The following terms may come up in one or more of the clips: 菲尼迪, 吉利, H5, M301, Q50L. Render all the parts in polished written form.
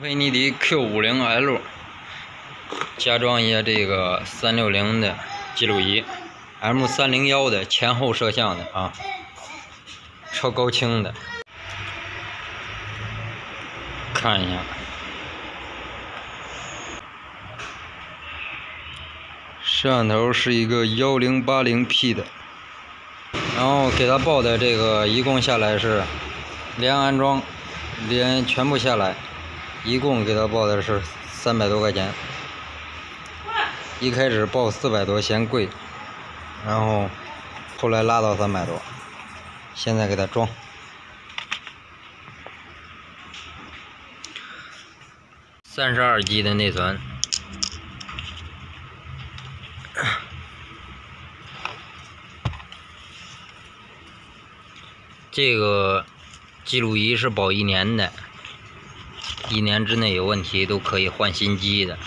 菲尼迪 Q50L 加装一下这个360的记录仪 ，M301 的前后摄像的啊，超高清的，看一下，摄像头是一个 1080P 的，然后给它报的这个一共下来是连安装，连全部下来。 一共给他报的是300多块钱，一开始报400多嫌贵，然后后来拉到300多，现在给他装。32G 的内存，这个记录仪是保1年的。 1年之内有问题都可以换新机的。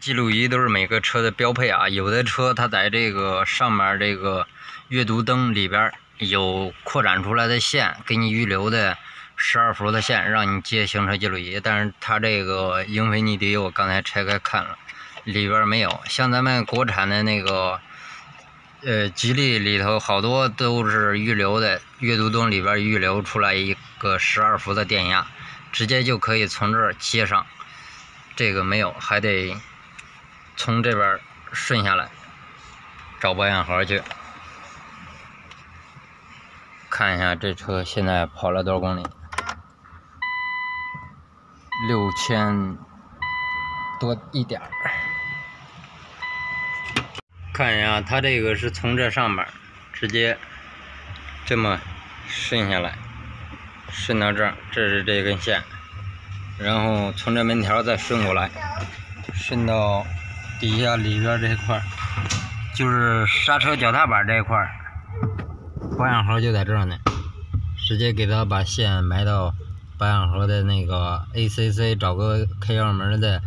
记录仪都是每个车的标配啊，有的车它在这个上面这个阅读灯里边有扩展出来的线，给你预留的12伏的线，让你接行车记录仪。但是它这个英菲尼迪我刚才拆开看了，里边没有。像咱们国产的那个。 吉利里头好多都是预留的，阅读灯里边预留出来一个12伏的电压，直接就可以从这儿接上。这个没有，还得从这边顺下来，找保险盒去。看一下这车现在跑了多少公里？6000多一点。 看一下，它这个是从这上面直接这么顺下来，顺到这儿，这是这根线，然后从这门条再顺过来，顺到底下里边这块儿，就是刹车脚踏板这一块儿，保险盒就在这儿呢，直接给它把线埋到保险盒的那个 ACC， 找个开钥匙门的，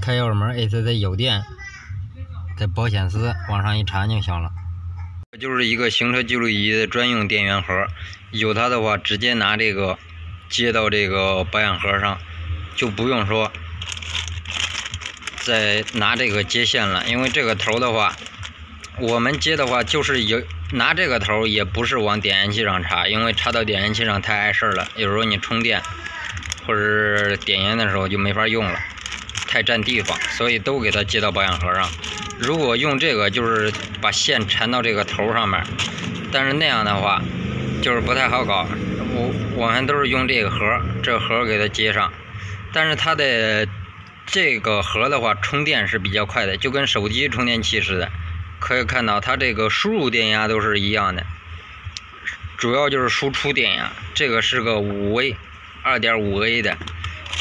开钥匙门 ACC 有电。 在保险丝往上一缠就行了，就是一个行车记录仪的专用电源盒，有它的话直接拿这个接到这个保险盒上，就不用说再拿这个接线了，因为这个头的话，我们接的话就是有拿这个头也不是往点烟器上插，因为插到点烟器上太碍事了，有时候你充电或者是点烟的时候就没法用了，太占地方，所以都给它接到保险盒上。 如果用这个，就是把线缠到这个头上面，但是那样的话，就是不太好搞。我们都是用这个盒，这盒给它接上。但是它的这个盒的话，充电是比较快的，就跟手机充电器似的。可以看到，它这个输入电压都是一样的，主要就是输出电压。这个是个5V， 2.5A 的。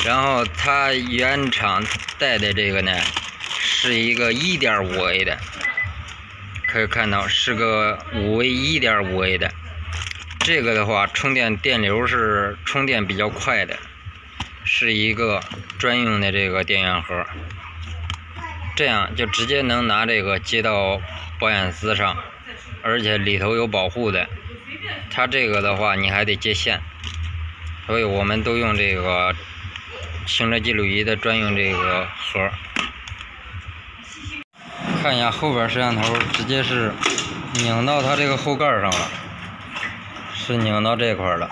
然后它原厂带的这个呢？ 是一个 1.5A 的，可以看到是个 5V 1.5A 的，这个的话充电电流是充电比较快的，是一个专用的这个电源盒，这样就直接能拿这个接到保险丝上，而且里头有保护的，它这个的话你还得接线，所以我们都用这个行车记录仪的专用这个盒。 看一下后边摄像头，直接是拧到它这个后盖上了，是拧到这块了。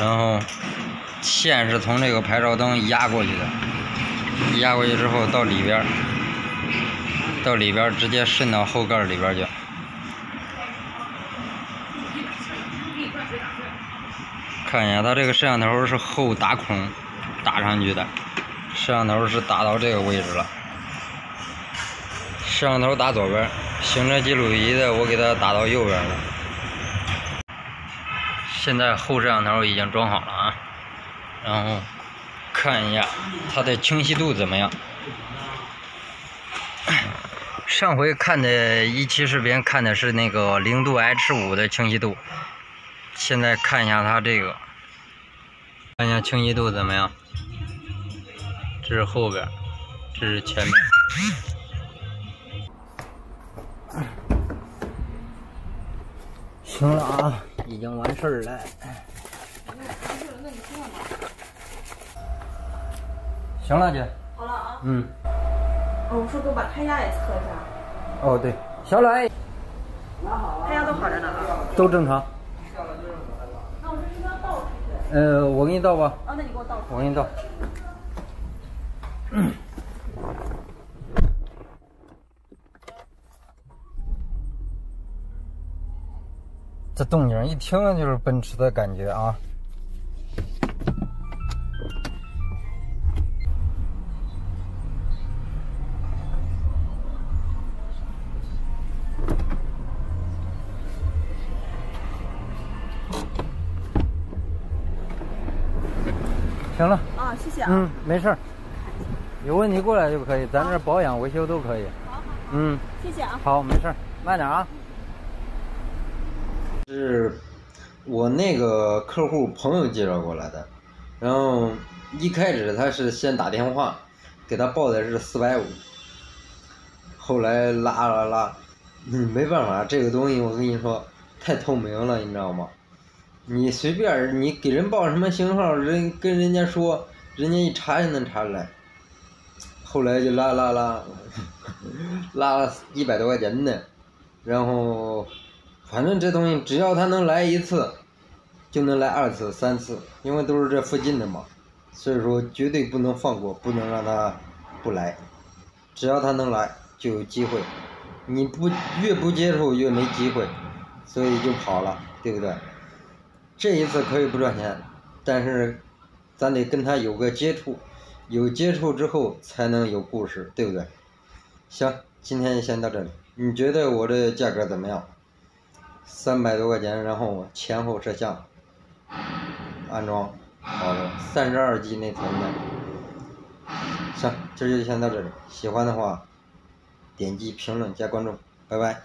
然后线是从这个牌照灯压过去的，压过去之后到里边，直接渗到后盖里边去。看一下它这个摄像头是后打孔打上去的，摄像头是打到这个位置了。 摄像头打左边，行车记录仪的我给它打到右边了。现在后摄像头已经装好了啊，然后看一下它的清晰度怎么样。上回看的一期视频看的是那个0度H5的清晰度，现在看一下它这个，看一下清晰度怎么样。这是后边，这是前面。行了啊。已经完事儿了。行了，姐。好了啊。嗯。我们说给我把胎压也测一下。哦，对，小磊。胎压都好着呢啊。都正常。那我这是要倒出去。我给你倒吧。啊，那你给我倒。我给你倒。嗯。 这动静一听就是奔驰的感觉啊！行了啊，谢谢啊。嗯，没事儿，有问题过来就可以，咱这保养维修都可以。好，嗯，谢谢啊。好，没事儿，慢点啊。 是我那个客户朋友介绍过来的，然后一开始他是先打电话，给他报的是450，后来拉，没办法，这个东西我跟你说太透明了，你知道吗？你随便你给人报什么型号，人跟人家说，人家一查就能查出来。后来就拉了100多块钱呢，然后。 反正这东西，只要他能来一次，就能来2次、3次，因为都是这附近的嘛，所以说绝对不能放过，不能让他不来。只要他能来，就有机会。你越不接触越没机会，所以就跑了，对不对？这一次可以不赚钱，但是咱得跟他有个接触，有接触之后才能有故事，对不对？行，今天先到这里。你觉得我这价格怎么样？ 300多块钱，然后前后摄像安装好了，32G 内存的。行，这就先到这里。喜欢的话，点击评论加关注，拜拜。